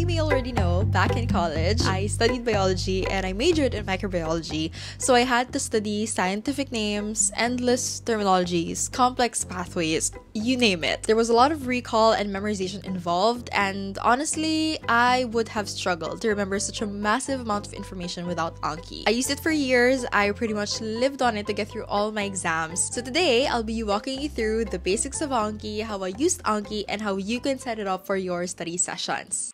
you may already know, back in college, I studied biology and I majored in microbiology. So I had to study scientific names, endless terminologies, complex pathways, you name it. There was a lot of recall and memorization involved, and honestly, I would have struggled to remember such a massive amount of information without Anki. I used it for years. I pretty much lived on it to get through all my exams. So today, I'll be walking you through the basics of Anki, how I used Anki, and how you can set it up for your study sessions.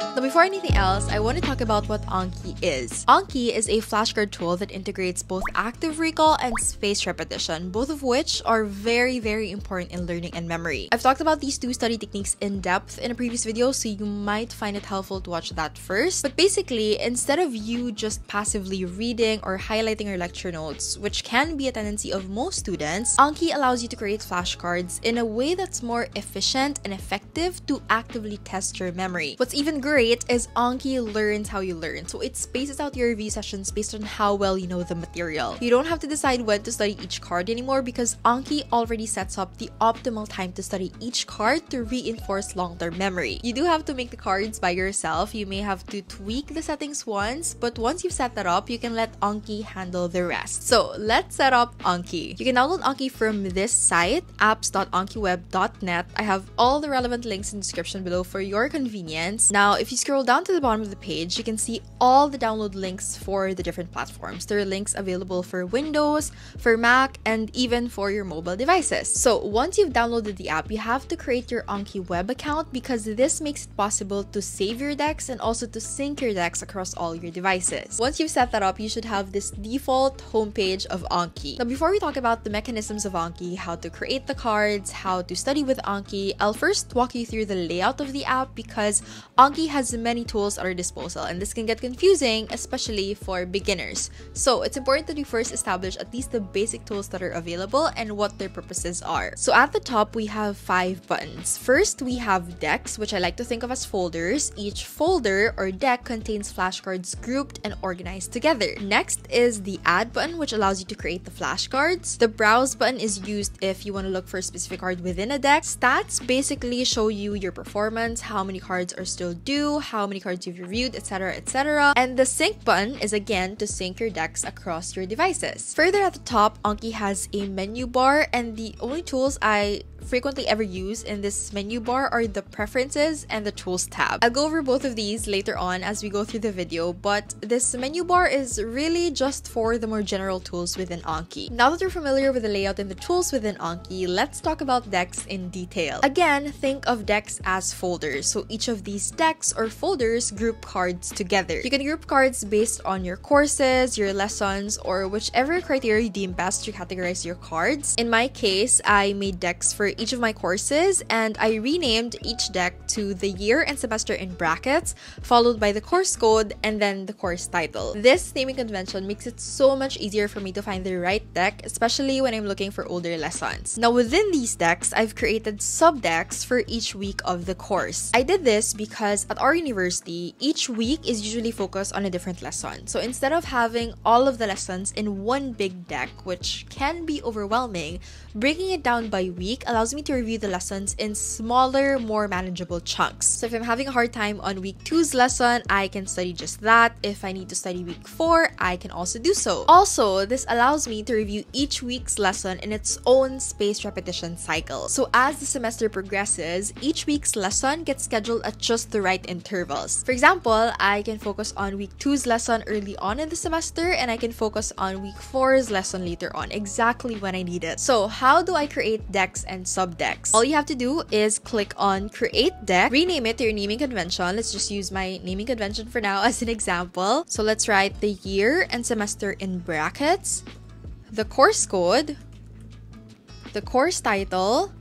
Now, before anything else, I want to talk about what Anki is. Anki is a flashcard tool that integrates both active recall and spaced repetition, both of which are very important in learning and memory. I've talked about these two study techniques in depth in a previous video, so you might find it helpful to watch that first. But basically, instead of you just passively reading or highlighting your lecture notes, which can be a tendency of most students, Anki allows you to create flashcards in a way that's more efficient and effective to actively test your memory. What's even great is Anki learns how you learn, so it spaces out your review sessions based on how well you know the material. You don't have to decide when to study each card anymore because Anki already sets up the optimal time to study each card to reinforce long-term memory. You do have to make the cards by yourself. You may have to tweak the settings once, but once you've set that up, you can let Anki handle the rest. So let's set up Anki. You can download Anki from this site, apps.ankiweb.net. I have all the relevant links in the description below for your convenience. Now, if you scroll down to the bottom of the page, you can see all the download links for the different platforms. There are links available for Windows, for Mac, and even for your mobile devices. So once you've downloaded the app, you have to create your Anki web account because this makes it possible to save your decks and also to sync your decks across all your devices. Once you've set that up, you should have this default homepage of Anki. Now, before we talk about the mechanisms of Anki, how to create the cards, how to study with Anki, I'll first walk you through the layout of the app because Anki has many tools at our disposal, and this can get confusing, especially for beginners. So it's important that we first establish at least the basic tools that are available and what their purposes are. So at the top, we have 5 buttons. First, we have decks, which I like to think of as folders. Each folder or deck contains flashcards grouped and organized together. Next is the add button, which allows you to create the flashcards. The browse button is used if you want to look for a specific card within a deck. Stats basically show you your performance, how many cards are still due, how many cards you've reviewed, etc, etc. And the sync button is again to sync your decks across your devices. Further at the top, Anki has a menu bar, and the only tools I frequently ever use in this menu bar are the preferences and the tools tab. I'll go over both of these later on as we go through the video, but this menu bar is really just for the more general tools within Anki. Now that you're familiar with the layout and the tools within Anki, let's talk about decks in detail. Again, think of decks as folders, so each of these decks or folders group cards together. You can group cards based on your courses, your lessons, or whichever criteria you deem best to categorize your cards. In my case, I made decks for each of my courses, and I renamed each deck to the year and semester in brackets, followed by the course code and then the course title. This naming convention makes it so much easier for me to find the right deck, especially when I'm looking for older lessons. Now, within these decks, I've created sub-decks for each week of the course. I did this because at our university, each week is usually focused on a different lesson. So instead of having all of the lessons in one big deck, which can be overwhelming, breaking it down by week allows me to review the lessons in smaller, more manageable chunks. So if I'm having a hard time on week 2's lesson, I can study just that. If I need to study week 4, I can also do so. Also, this allows me to review each week's lesson in its own spaced repetition cycle. So as the semester progresses, each week's lesson gets scheduled at just the right intervals. For example, I can focus on week 2's lesson early on in the semester, and I can focus on week 4's lesson later on, exactly when I need it. So how do I create decks and subdecks? All you have to do is click on create deck, rename it to your naming convention. Let's just use my naming convention for now as an example. So let's write the year and semester in brackets, the course code, the course title,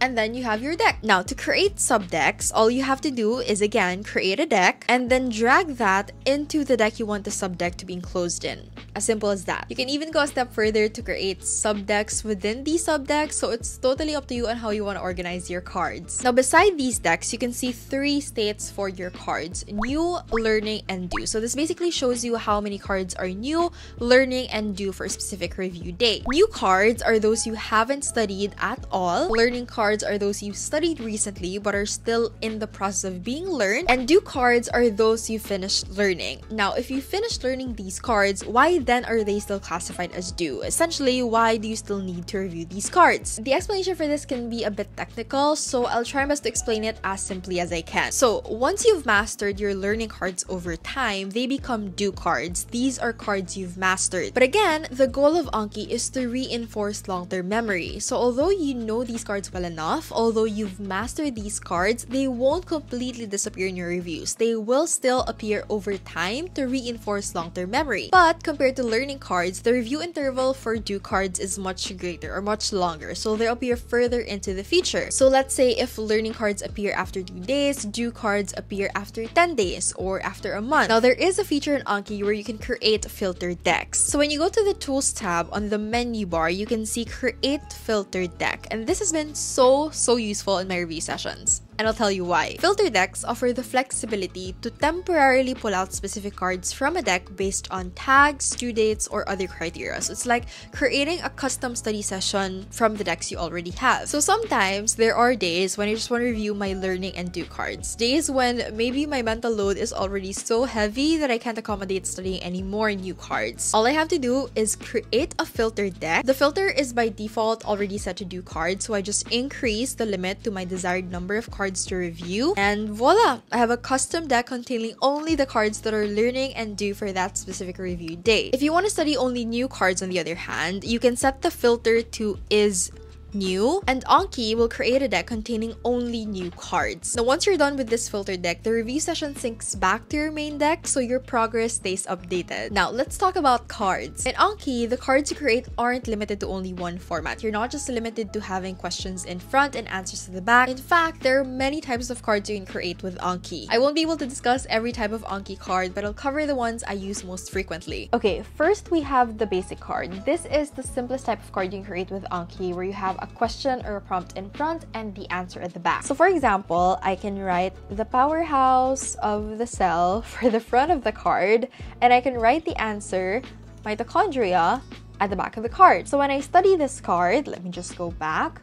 and then you have your deck. Now, to create subdecks, all you have to do is again create a deck and then drag that into the deck you want the subdeck to be enclosed in. As simple as that. You can even go a step further to create subdecks within these subdecks, so it's totally up to you on how you want to organize your cards. Now, beside these decks, you can see 3 states for your cards: new, learning, and due. So this basically shows you how many cards are new, learning, and due for a specific review day. New cards are those you haven't studied at all. Learning cards cards are those you've studied recently but are still in the process of being learned, and do cards are those you finished learning. Now, if you finished learning these cards, why then are they still classified as due? Essentially, why do you still need to review these cards? The explanation for this can be a bit technical, so I'll try my best to explain it as simply as I can. So, once you've mastered your learning cards over time, they become due cards. These are cards you've mastered. But again, the goal of Anki is to reinforce long-term memory. So, although you know these cards well enough, although you've mastered these cards, they won't completely disappear in your reviews. They will still appear over time to reinforce long-term memory. But compared to learning cards, the review interval for due cards is much greater or much longer, so they'll appear further into the future. So let's say if learning cards appear after 2 days, due cards appear after 10 days or after a month. Now, there is a feature in Anki where you can create filtered decks. So when you go to the Tools tab on the menu bar, you can see Create Filtered Deck, and this has been so useful in my review sessions. And I'll tell you why. Filter decks offer the flexibility to temporarily pull out specific cards from a deck based on tags, due dates, or other criteria. So it's like creating a custom study session from the decks you already have. So sometimes there are days when I just want to review my learning and due cards. Days when maybe my mental load is already so heavy that I can't accommodate studying any more new cards. All I have to do is create a filter deck. The filter is by default already set to due cards, so I just increase the limit to my desired number of cards to review, and voila! I have a custom deck containing only the cards that are learning and due for that specific review day. If you want to study only new cards, on the other hand, you can set the filter to is new, and Anki will create a deck containing only new cards. Now, once you're done with this filter deck, the review session syncs back to your main deck, so your progress stays updated. Now, let's talk about cards. In Anki, the cards you create aren't limited to only one format. You're not just limited to having questions in front and answers to the back. In fact, there are many types of cards you can create with Anki. I won't be able to discuss every type of Anki card, but I'll cover the ones I use most frequently. Okay, first we have the basic card. This is the simplest type of card you can create with Anki, where you have a question or a prompt in front and the answer at the back. So for example, I can write the powerhouse of the cell for the front of the card, and I can write the answer mitochondria at the back of the card. So when I study this card, let me just go back.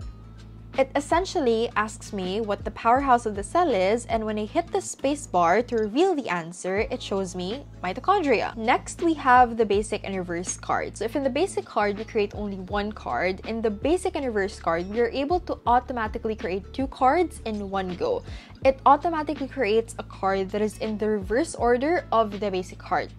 It essentially asks me what the powerhouse of the cell is, and when I hit the space bar to reveal the answer, it shows me mitochondria. Next, we have the basic and reverse card. So if in the basic card, we create only one card, in the basic and reverse card, we are able to automatically create 2 cards in one go. It automatically creates a card that is in the reverse order of the basic card.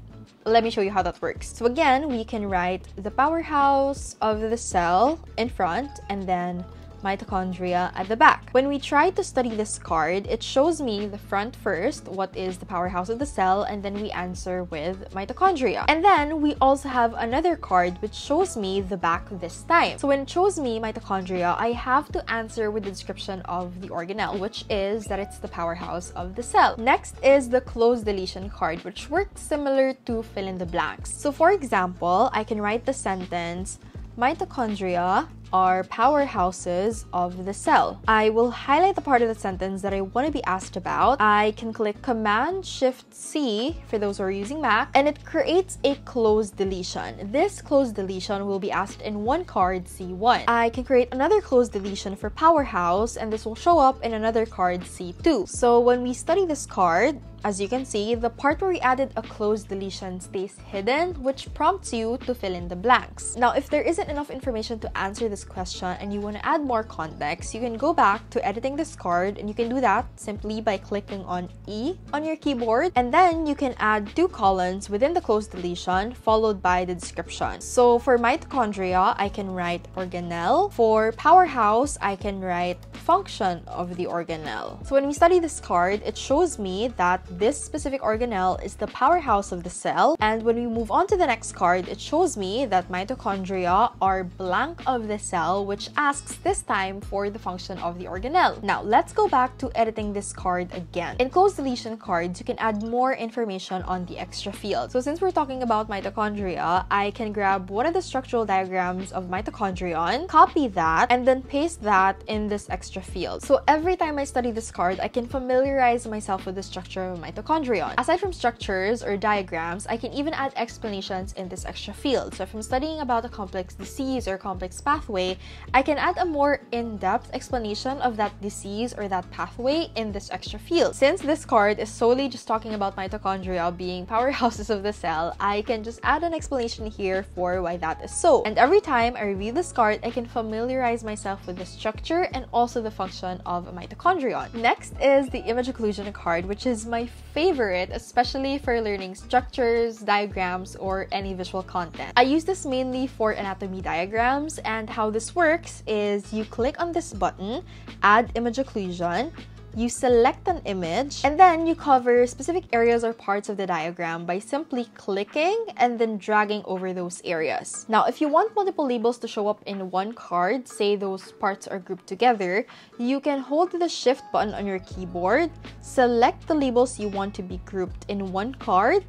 Let me show you how that works. So again, we can write the powerhouse of the cell in front and then mitochondria at the back. When we try to study this card, it shows me the front first, what is the powerhouse of the cell, and then we answer with mitochondria. And then we also have another card which shows me the back this time. So when it shows me mitochondria, I have to answer with the description of the organelle, which is that it's the powerhouse of the cell. Next is the closed deletion card, which works similar to fill in the blanks. So for example, I can write the sentence, mitochondria are powerhouses of the cell. I will highlight the part of the sentence that I want to be asked about. I can click Command-Shift-C for those who are using Mac, and it creates a closed deletion. This closed deletion will be asked in one card, C1. I can create another closed deletion for powerhouse, and this will show up in another card, C2. So when we study this card, as you can see, the part where we added a closed deletion stays hidden, which prompts you to fill in the blanks. Now, if there isn't enough information to answer this question and you want to add more context, you can go back to editing this card, and you can do that simply by clicking on E on your keyboard, and then you can add 2 columns within the closed deletion followed by the description. So for mitochondria, I can write organelle. For powerhouse, I can write function of the organelle. So when we study this card, it shows me that this specific organelle is the powerhouse of the cell, and when we move on to the next card, it shows me that mitochondria are blank of the cell, which asks this time for the function of the organelle. Now, let's go back to editing this card again. In closed deletion cards, you can add more information on the extra field. So since we're talking about mitochondria, I can grab one of the structural diagrams of mitochondrion, copy that, and then paste that in this extra extra field. So every time I study this card, I can familiarize myself with the structure of a mitochondrion. Aside from structures or diagrams, I can even add explanations in this extra field. So if I'm studying about a complex disease or complex pathway, I can add a more in-depth explanation of that disease or that pathway in this extra field. Since this card is solely just talking about mitochondria being powerhouses of the cell, I can just add an explanation here for why that is so. And every time I read this card, I can familiarize myself with the structure and also the function of a mitochondrion. Next is the image occlusion card, which is my favorite, especially for learning structures, diagrams, or any visual content. I use this mainly for anatomy diagrams, and how this works is you click on this button, add image occlusion, you select an image, and then you cover specific areas or parts of the diagram by simply clicking and then dragging over those areas. Now, if you want multiple labels to show up in one card, say those parts are grouped together, you can hold the shift button on your keyboard, select the labels you want to be grouped in one card,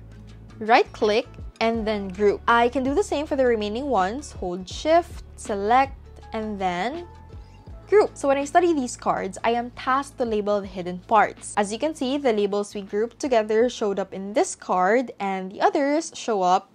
right-click, and then group. I can do the same for the remaining ones, hold shift, select, and then group. So when I study these cards, I am tasked to label the hidden parts. As you can see, the labels we grouped together showed up in this card, and the others show up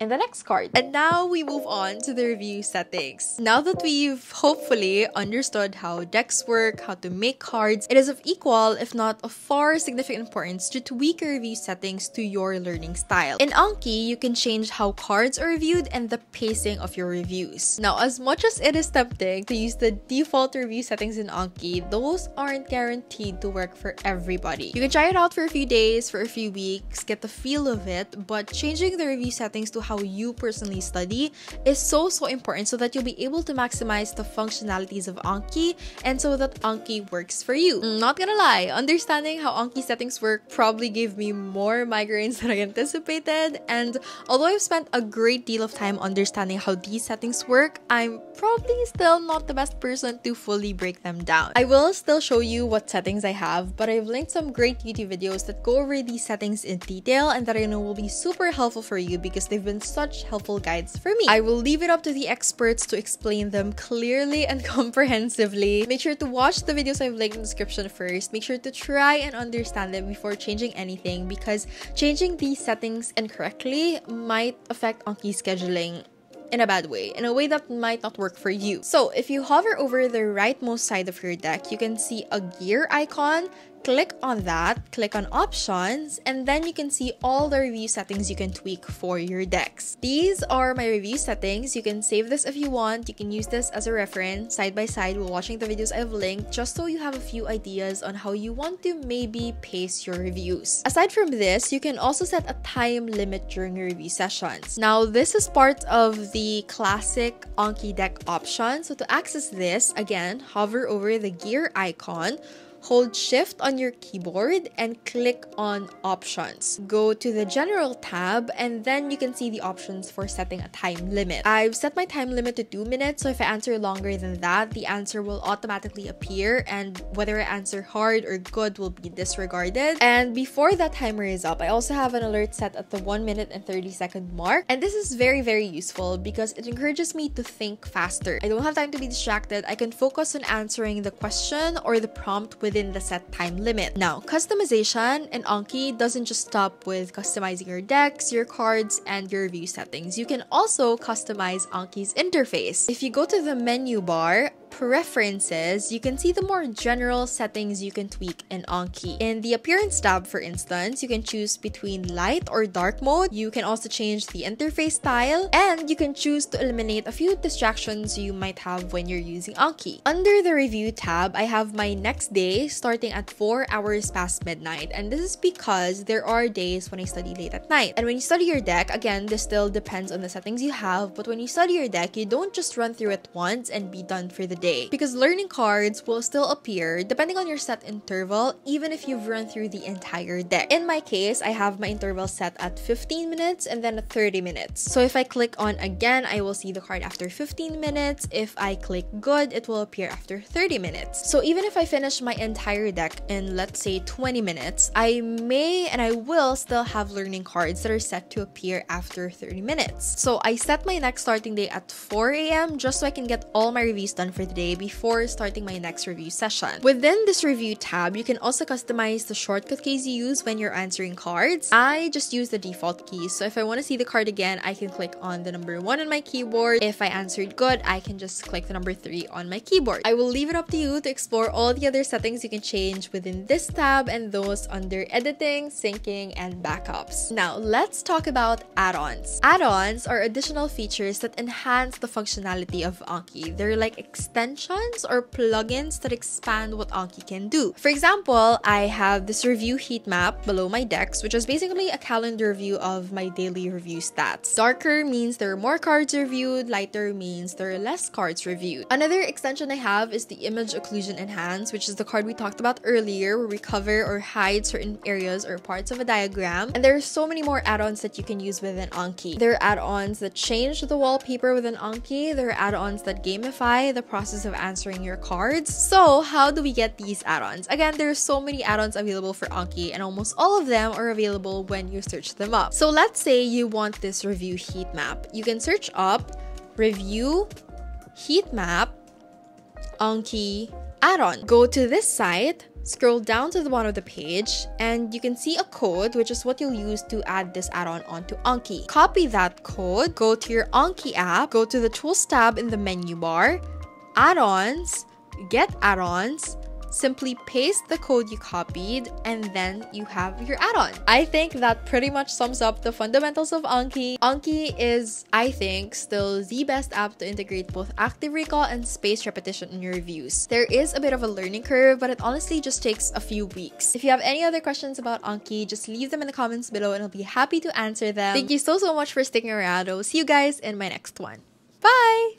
in the next card. And now we move on to the review settings. Now that we've hopefully understood how decks work, how to make cards, it is of equal, if not of far significant importance, to tweak your review settings to your learning style. In Anki, you can change how cards are reviewed and the pacing of your reviews. Now, as much as it is tempting to use the default review settings in Anki, those aren't guaranteed to work for everybody. You can try it out for a few days, for a few weeks, get the feel of it, but changing the review settings to how you personally study is so important, so that you'll be able to maximize the functionalities of Anki, and so that Anki works for you. Not gonna lie, understanding how Anki settings work probably gave me more migraines than I anticipated, and although I've spent a great deal of time understanding how these settings work, I'm probably still not the best person to fully break them down. I will still show you what settings I have, but I've linked some great YouTube videos that go over these settings in detail and that I know will be super helpful for you, because they've been such helpful guides for me. I will leave it up to the experts to explain them clearly and comprehensively. Make sure to watch the videos I've linked in the description first. Make sure to try and understand them before changing anything, because changing these settings incorrectly might affect Anki scheduling in a bad way, in a way that might not work for you. So if you hover over the rightmost side of your deck, you can see a gear icon. Click on that, click on options, and then you can see all the review settings you can tweak for your decks. These are my review settings. You can save this if you want. You can use this as a reference side by side while watching the videos I've linked, just so you have a few ideas on how you want to maybe pace your reviews. Aside from this, you can also set a time limit during your review sessions. Now, this is part of the classic Anki deck option. So to access this, again, hover over the gear icon, hold shift on your keyboard, and click on options. Go to the general tab, and then you can see the options for setting a time limit. I've set my time limit to 2 minutes, so if I answer longer than that, the answer will automatically appear, and whether I answer hard or good will be disregarded. And before that timer is up, I also have an alert set at the 1 minute and 30 second mark. And this is very useful because it encourages me to think faster. I don't have time to be distracted. I can focus on answering the question or the prompt within the set time limit. Now, customization in Anki doesn't just stop with customizing your decks, your cards, and your review settings. You can also customize Anki's interface. If you go to the menu bar, preferences, you can see the more general settings you can tweak in Anki. In the appearance tab, for instance, you can choose between light or dark mode. You can also change the interface style, and you can choose to eliminate a few distractions you might have when you're using Anki. Under the review tab, I have my next day starting at 4 hours past midnight, and this is because there are days when I study late at night. And when you study your deck, again, this still depends on the settings you have, but when you study your deck, you don't just run through it once and be done for the day, because learning cards will still appear depending on your set interval, even if you've run through the entire deck. In my case, I have my interval set at 15 minutes and then 30 minutes. So if I click on again, I will see the card after 15 minutes. If I click good, it will appear after 30 minutes. So even if I finish my entire deck in, let's say, 20 minutes, I may and I will still have learning cards that are set to appear after 30 minutes. So I set my next starting day at 4 a.m. just so I can get all my reviews done for the day before starting my next review session. Within this review tab, you can also customize the shortcut keys you use when you're answering cards. I just use the default keys, so if I want to see the card again, I can click on the number 1 on my keyboard. If I answered good, I can just click the number 3 on my keyboard. I will leave it up to you to explore all the other settings you can change within this tab and those under editing, syncing, and backups. Now, let's talk about add-ons. Add-ons are additional features that enhance the functionality of Anki. They're like extensions or plugins that expand what Anki can do. For example, I have this review heat map below my decks, which is basically a calendar view of my daily review stats. Darker means there are more cards reviewed, lighter means there are less cards reviewed. Another extension I have is the Image Occlusion Enhance, which is the card we talked about earlier, where we cover or hide certain areas or parts of a diagram. And there are so many more add-ons that you can use within Anki. There are add-ons that change the wallpaper within Anki. There are add-ons that gamify the process of answering your cards. So how do we get these add-ons? Again, there are so many add-ons available for Anki, and almost all of them are available when you search them up. So let's say you want this review heat map. You can search up review heat map Anki add-on. Go to this site, scroll down to the bottom of the page, and you can see a code, which is what you'll use to add this add-on onto Anki. Copy that code, go to your Anki app, go to the Tools tab in the menu bar, Add-ons, Get Add-ons, simply paste the code you copied, and then you have your add-on. I think that pretty much sums up the fundamentals of Anki. Anki is, I think, still the best app to integrate both active recall and spaced repetition in your reviews. There is a bit of a learning curve, but it honestly just takes a few weeks. If you have any other questions about Anki, just leave them in the comments below and I'll be happy to answer them. Thank you so much for sticking around. I will see you guys in my next one. Bye!